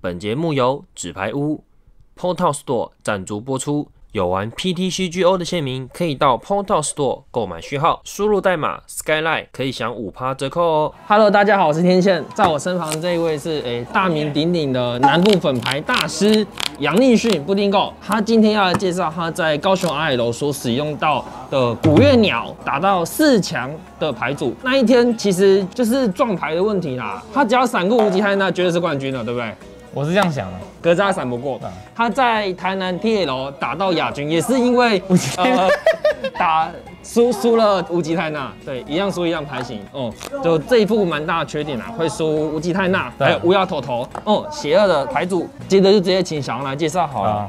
本节目由纸牌屋 PoTown Store 赞助播出。有玩 PTCGO 的县民可以到 PoTown Store 购买序号，输入代码 Skyline 可以享5%折扣哦。Hello， 大家好，我是天宪，在我身旁这一位是大名鼎鼎的南部粉牌大师杨立逊布丁狗，他今天要来介绍他在高雄 R.I 楼所使用到的古月鸟打到4强的牌组。那一天其实就是撞牌的问题啦，他只要闪过无极汉，那绝对是冠军了，对不对？ 我是这样想的，可是他闪不过。他在台南 PL 打到亚军，也是因为输了无极泰纳，对，一样输一样牌型哦。就这一副蛮大的缺点啊，会输无极泰纳，还有乌鸦头头哦，邪恶的牌组。接着就直接请小杨来介绍好了。啊、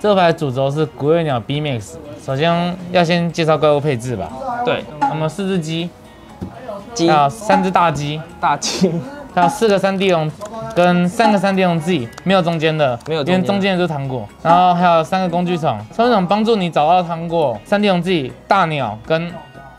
这牌主轴是古月鸟 B Max， 首先要先介绍怪物配置吧。对，那么4只鸡，啊，3只大鸡，还有4个3D龙。 跟3个3D龙自己没有中间的，因为中间的就是糖果，然后还有3个工具虫，工具虫帮助你找到糖果、3D龙自己、大鸟跟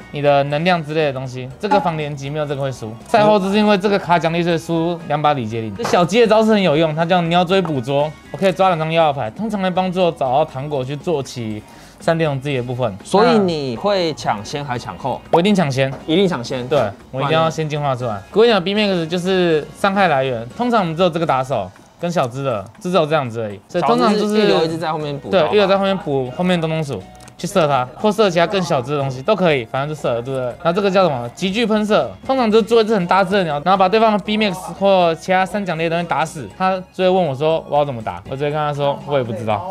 你的能量之类的东西。这个防连击没有这个会输，赛后就是因为这个卡奖励所以输2把礼节零。这小鸡的招式很有用，它叫鸟追捕捉，我可以抓2张要牌，通常来帮助我找到糖果去做起。 3D龙自己的部分，所以你会抢先还抢后？我一定抢先，一定抢先。对，我一定要先进化出来。古月鸟 B Max 就是伤害来源，通常我们只有这个打手跟小只的，只有这样子而已。所以通常就是预留一只在后面补，对，预留在后面补后面东鼠去射它，或射其他更小只的东西都可以，反正就射了，对不对？然后这个叫什么？急剧喷射，通常就做一只很大只的鸟，然后把对方的 B Max 或其他3奖励的东西打死。他就会问我说我要怎么打，我就会跟他说我也不知道。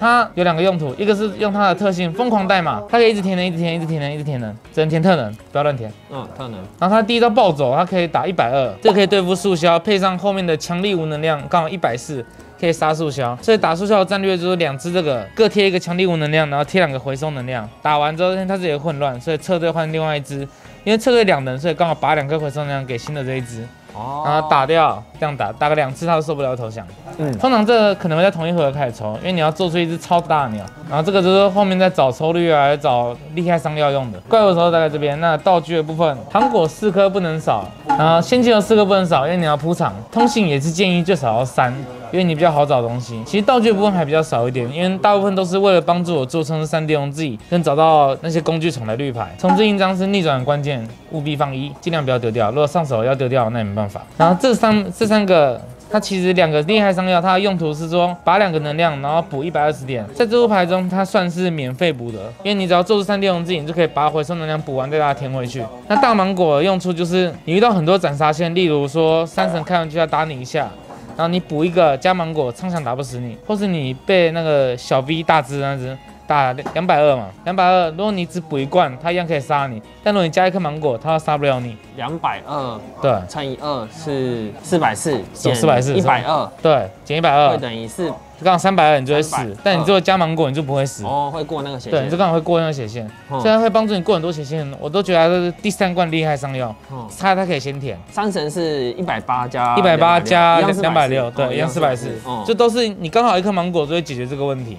它有2个用途，一个是用它的特性疯狂代码，它可以一直填能，一直填，一直填能，一直填能，只能填特能，不要乱填。特能。然后它第一招暴走，它可以打120，这可以对付速消，配上后面的强力无能量，刚好140，可以杀速消。所以打速消的战略就是2只这个，各贴1个强力无能量，然后贴2个回收能量。打完之后，它自己混乱，所以侧队换另外一只，因为侧队2人，所以刚好把2颗回收能量给新的这一只。 然后打掉，这样打个2次，他就受不了投降。通常这个可能会在同一回合开始抽，因为你要做出一只超大鸟。然后这个就是后面在找抽率啊，找厉害伤料用的。怪物的时候大概这边。那道具的部分，糖果4颗不能少，然后仙气球4颗不能少，因为你要铺场。通信也是建议最少要3，因为你比较好找东西。其实道具的部分还比较少一点，因为大部分都是为了帮助我做成3D龙自己，跟找到那些工具虫来绿牌。重置印章是逆转的关键，务必放1，尽量不要丢掉。如果上手要丢掉，那也没办法。 然后这三个，它其实2个厉害伤药，它的用途是说把2个能量，然后补120点。在这副牌中，它算是免费补的，因为你只要做出3D龙自己，你就可以把回收能量补完，再把它填回去。那大芒果的用处就是你遇到很多斩杀线，例如说3神开完就要打你1下。 然后你补1个加芒果，畅想打不死你，或是你被那个小 V 大只那只打220嘛，220。如果你只补1罐，它一样可以杀你，但如果你加1颗芒果，它杀不了你。220，对，乘以2是440，减440，120，对，减120会等于4。 就刚好320你就会死，但你最后加芒果你就不会死哦，会过那个血线。对，你就刚好会过那个血线，虽然会帮助你过很多血线，我都觉得它是第3罐厉害伤药，它可以先填。3神是180加260，对，一样440，就都是你刚好1颗芒果就会解决这个问题。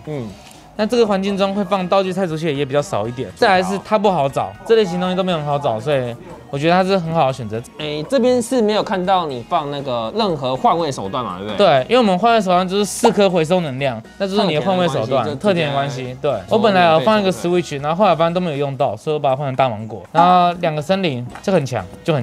那这个环境中会放道具拆除器也比较少一点，再来是它不好找，这类型东西都没有很好找，所以。 我觉得它是很好的选择。这边是没有看到你放那个任何换位手段嘛，对不对？对，因为我们换位手段就是4颗回收能量，那就是你的换位手段，特点的关系。对，我本来有放一个 switch， 然后后来发现都没有用到，所以我把它换成大芒果。然后2个森林就很强，就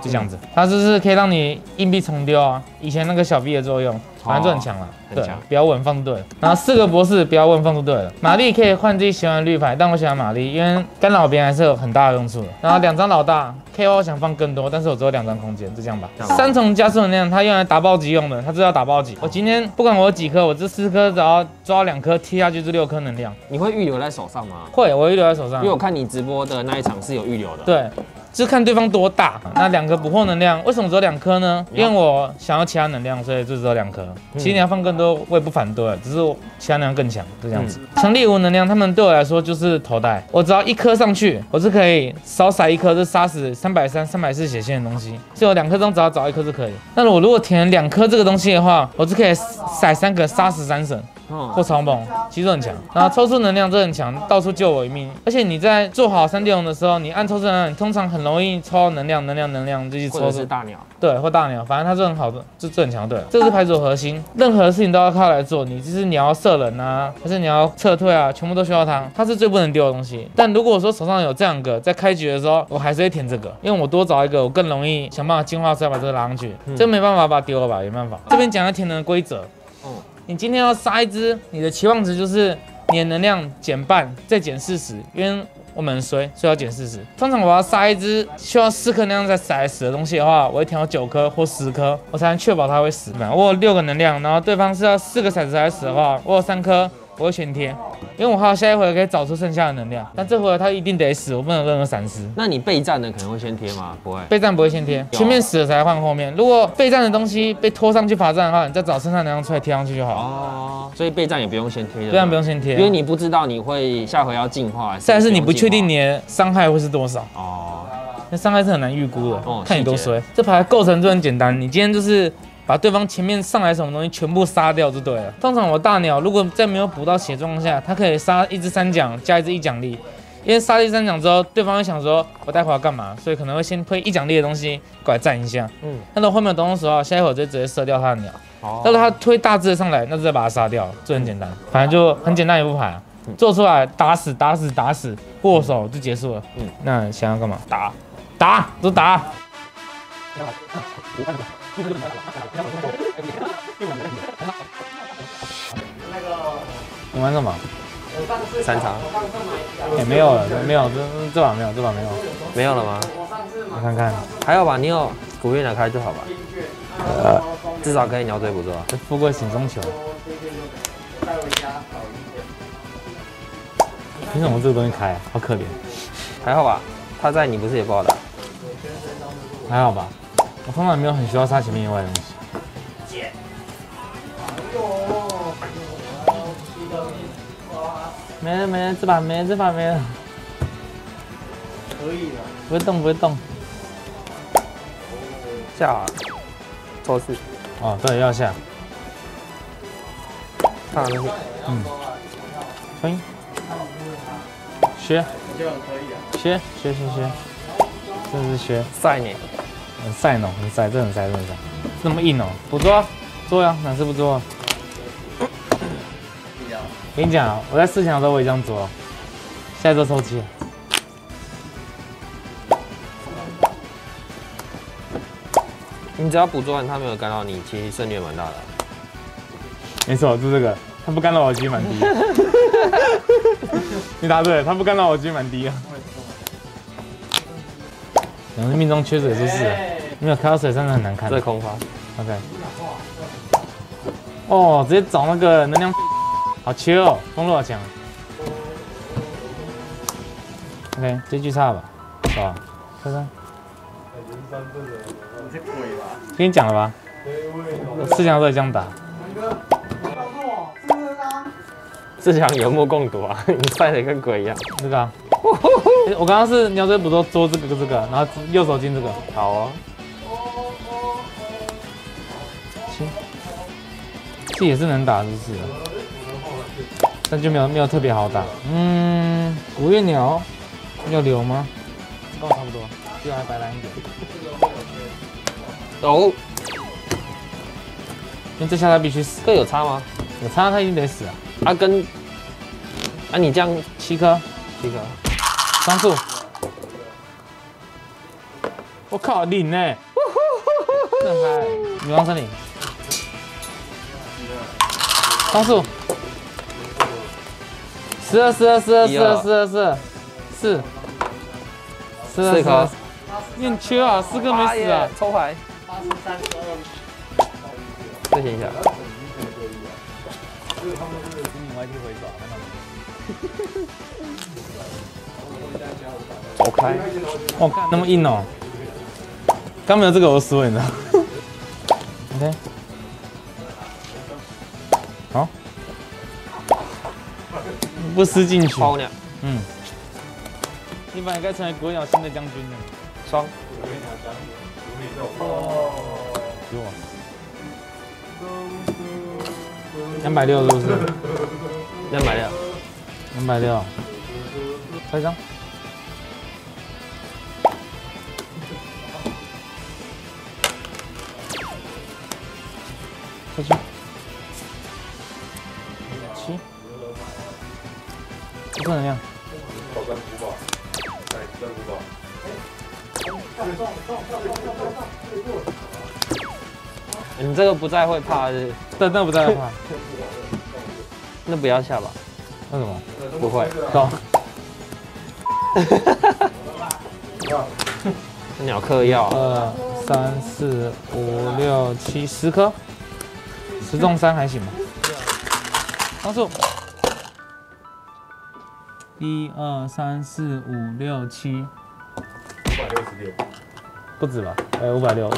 这样子。它就是可以让你硬币重丢啊，以前那个小币的作用，反正就很强了。对，不要问放对。然后4个博士不要问放对了。玛丽可以换自己喜欢的绿牌，但我喜欢玛丽，因为干扰别人还是有很大的用处的。然后2张老大。 KO 想放更多，但是我只有2张空间，就这样吧。3重加速能量，它用来打暴击用的，它就要打暴击。我今天不管我有几颗，我这4颗只要抓2颗踢下去就6颗能量。你会预留在手上吗？会，我预留在手上，因为我看你直播的那一场是有预留的。对，就是看对方多大。那2个捕获能量，为什么只有2颗呢？因为我想要其他能量，所以就只有2颗。其实你要放更多，我也不反对，只是我其他能量更强，就这样子。强力无能量，他们对我来说就是头带。我只要1颗上去，我是可以少撒1颗就杀死。 330、340血线的东西，所以我2颗中只要找1颗就可以。那我如果填2颗这个东西的话，我就可以塞3个杀死3神。或长鹏，其实很强。那抽出能量真的很强，到处救我一命。而且你在做好三D龙的时候，你按抽出能量，你通常很容易抽能量就去抽出。或者是大鸟。对，或大鸟，反正它是很好的，就最强对。这是牌组核心，任何事情都要靠来做。你就是你要射人啊，还是你要撤退啊，全部都需要它。它是最不能丢的东西。但如果说手上有这样个，在开局的时候，我还是会填这个，因为我多找一个，我更容易想办法进化出来把这个拉上去。这没办法把它丢了吧，也没办法。这边讲一下填能的规则。 你今天要杀一只，你的期望值就是你的能量减半，再减40，因为我们很衰，所以要减40。通常我要杀一只需要4颗能量才才死的东西的话，我会填到9颗或10颗，我才能确保它会死嘛。我有6个能量，然后对方是要4个骰子才死的话，我有3颗，我会全贴。 因为我还有下一回可以找出剩下的能量，但这回他一定得死，我不能有任何闪失。那你备战的可能会先贴吗？不会，备战不会先贴，前面死了才换后面。如果备战的东西被拖上去罚站的话，你再找剩下能量出来贴上去就好了。哦，所以备战也不用先贴，备战不用先贴，因为你不知道你会下回要进化，再是你不确定你的伤害会是多少。哦，那伤害是很难预估的，看你多衰。这牌构成就很简单，你今天就是。 把对方前面上来什么东西全部杀掉就对了。通常我大鸟如果在没有补到血状况下，它可以杀一只3奖加一只1奖励，因为杀一只3奖之后，对方会想说我待会要干嘛，所以可能会先推1奖励的东西过来站一下。嗯，那到后面有东西的时候，下一会就直接射掉它的鸟。哦，但是它推大只的上来，那就再把它杀掉，这很简单，反正就很简单一副牌啊。 做出来打死打死打死，握手就结束了。嗯，那想要干嘛？打，打都打。 你玩什么？三叉。也没有了，没有，这把没有，这把没有，没有了吗？我看看，还有吧，你有古月拿开就好吧。至少可以鸟嘴捕捉。富贵险中求。凭什么这个东西开？好可怜。还好吧，他在你不是也不好打。还好吧。 我通常没有很需要杀前面以外的东西。没了没了，这把没了，这把没了。可以了。不会动不会动。下啊，抽四。哦，对，要下。看东西。嗯。冲。削。削削削削。这是削。晒你。 很晒呢，很晒，这很晒，这很晒，这么硬哦！捕捉，做呀，哪次不做？跟你讲啊，我在4强的时候我也这样做，下一周抽7。你只要捕捉完，他没有干扰你，其实胜率蛮大的。没错，就这个，他不干扰我，几率蛮低。你答对了，他不干扰我，几率蛮低啊。 可能是命中缺水出事，没有开到水真的很难看。这空花 ，OK。哦，直接找那个能量，好缺哦，公路好强。OK， 这句差吧，是吧？看看。你是鬼吧？跟你讲了吧？我4强都这样打。4强有目共睹啊，你晒得跟鬼一样。这个啊。 我刚刚是鸟嘴捕捉捉这个跟这个，然后右手进这个，好哦。行，这也是能打，是不是？但就没有特别好打。嗯，古月鸟要留吗？跟我差不多，就还白蓝一点。走，因为这下他必须死。这有差吗？有差，他一定得死啊。啊跟啊你这样7颗，7颗。 上树，我靠，领呢！正嗨，女王森林，上树，12、12、12、12、12、12、4，你很缺啊，4个没死啊，抽牌，再写一下。走开！我看那么硬哦，刚没有这个我输了，你知道 ？OK， 好，不思进取。猫鸟，嗯，你本来该成为国鸟新的将军呢。双。哦，给我。260是不是？260，开张。开张。7。不能量。350。350。你这个不再会怕是？那不再会怕。那不要下吧？那什么？不会。走。鸟嗑药。2、3、4、5、6、7，10颗。10中3还行吧？上树。1、2、3、4、5、6、7。560点，不止吧？560，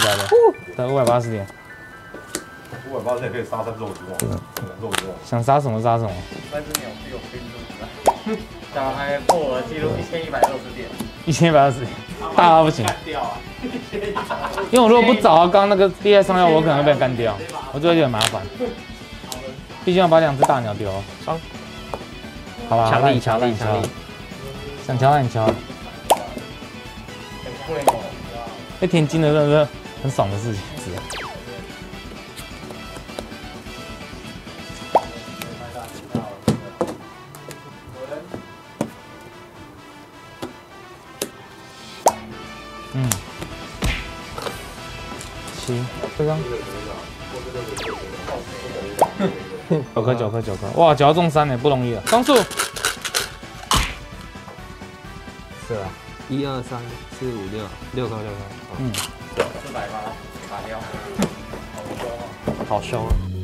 才580点。580也可以杀3只肉之王。想杀什么杀什么。3只鸟只有飞出来，小孩破了记录1120点。1120点，大到不行。因为我如果不找到刚那个厉害上药，我可能会被干掉，我就会有点麻烦。毕竟要把2只大鸟丢。好吧，强力。想敲你敲。 被填金的真的是很爽的事情。7，这张。9颗，哇，只要中3也不容易了。双数。是啊。1、2、3、4、5、6，6颗。嗯，480，打掉，好凶啊！